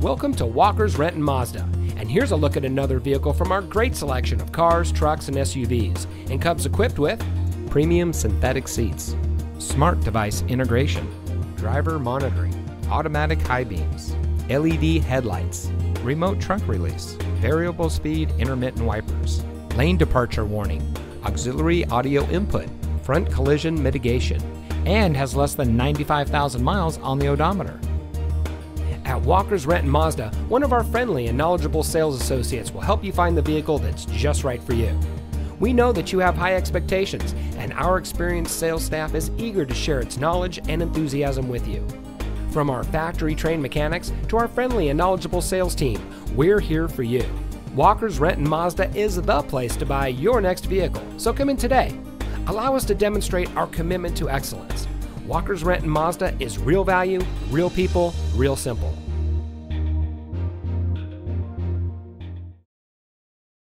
Welcome to Walker's Renton Mazda, and here's a look at another vehicle from our great selection of cars, trucks, and SUVs, and comes equipped with premium synthetic seats, smart device integration, driver monitoring, automatic high beams, LED headlights, remote trunk release, variable speed intermittent wipers, lane departure warning, auxiliary audio input, front collision mitigation, and has less than 95,000 miles on the odometer. At Walker's Renton Mazda, one of our friendly and knowledgeable sales associates will help you find the vehicle that's just right for you. We know that you have high expectations, and our experienced sales staff is eager to share its knowledge and enthusiasm with you. From our factory-trained mechanics to our friendly and knowledgeable sales team, we're here for you. Walker's Renton Mazda is the place to buy your next vehicle, so come in today. Allow us to demonstrate our commitment to excellence. Walker's Renton Mazda is real value, real people, real simple.